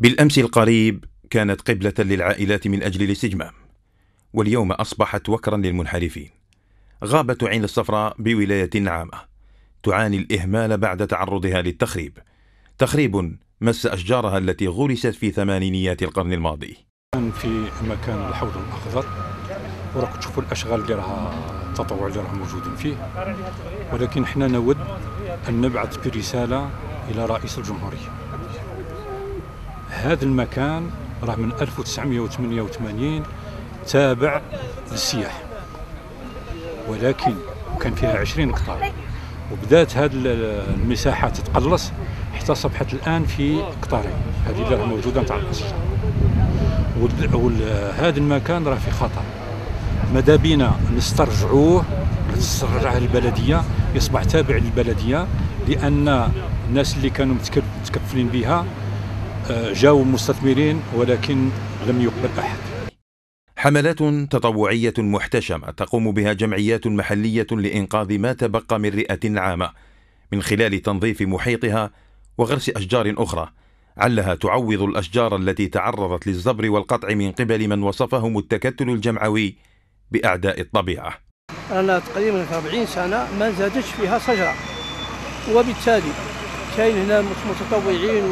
بالأمس القريب كانت قبلة للعائلات من أجل الاستجمام، واليوم أصبحت وكرا للمنحرفين. غابة عين الصفراء بولاية نعامة تعاني الإهمال بعد تعرضها للتخريب، تخريب مس أشجارها التي غرست في ثمانينيات القرن الماضي. في مكان الحوض الأخضر وراكم تشوفوا الأشغال اللي راها التطوع اللي راهم موجودين فيه، ولكن حنا نود أن نبعث برسالة إلى رئيس الجمهورية. هذا المكان راه من 1988 تابع للسياح، ولكن كان فيها 20 قطار، وبدات هذه المساحه تتقلص حتى اصبحت الان في قطارين، هذه اللي راه موجوده نتاع الاشجار. وهذا المكان راه في خطر، ماذا بينا نسترجعوه، نسترجعه للبلديه، يصبح تابع للبلديه، لان الناس اللي كانوا متكفلين بها جاءوا مستثمرين ولكن لم يقبل أحد. حملات تطوعية محتشمة تقوم بها جمعيات محلية لإنقاذ ما تبقى من رئة عامة من خلال تنظيف محيطها وغرس أشجار أخرى، علها تعوض الأشجار التي تعرضت للزبر والقطع من قبل من وصفهم التكتل الجمعوي بأعداء الطبيعة. أنا تقريبا 40 سنة ما زادتش فيها شجرة، وبالتالي كاين هنا متطوعين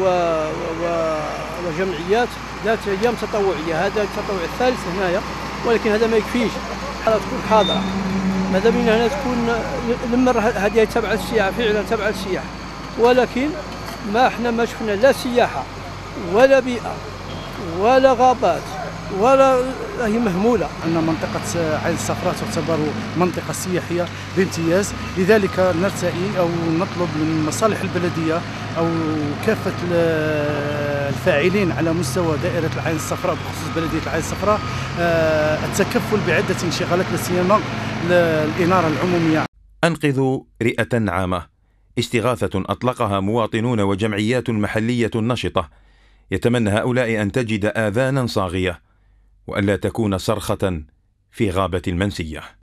وجمعيات ذات ايام تطوعيه، هذا التطوع الثالث هنايا، ولكن هذا ما يكفيش. حاله تكون حاضره، ماذا بينا هنا تكون لما هذه تبع السياحه، فعلا تبع السياحه، ولكن ما احنا ما شفنا لا سياحه ولا بيئه ولا غابات ولا هي مهموله. ان منطقه عين الصفراء تعتبر منطقه سياحيه بامتياز، لذلك نرتئي او نطلب من مصالح البلديه او كافه الفاعلين على مستوى دائره العين الصفراء بخصوص بلديه العين الصفراء التكفل بعده انشغالات لا سيما الاناره العموميه. انقذوا رئه عامه، استغاثه اطلقها مواطنون وجمعيات محليه نشطه، يتمنى هؤلاء ان تجد اذانا صاغيه وألا تكون صرخة في غابة المنسية.